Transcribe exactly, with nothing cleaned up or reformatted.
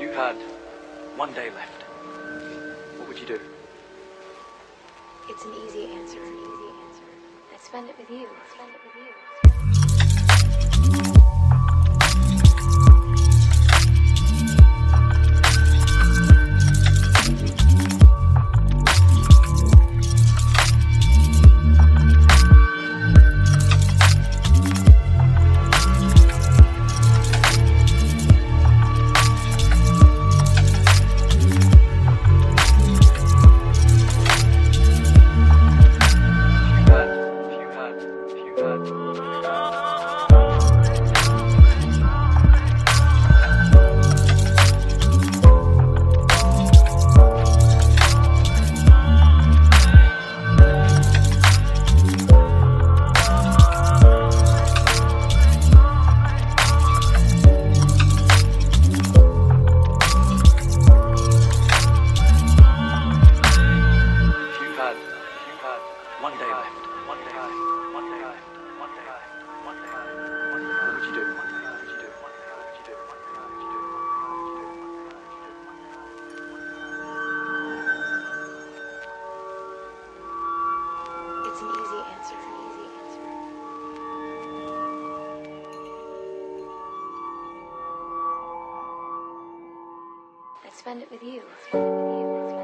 you had one day left, what would you do? It's an easy answer. It's an easy answer. I'd spend it with you. I'd spend it with you. One day left. One day left. One day left. One day left. One day left. One day left. What would you do? What would you do? What would you do? What would you do? What would you do? What would you do? It's an easy answer. An easy answer. I'd spend it with you. I'd spend it with you.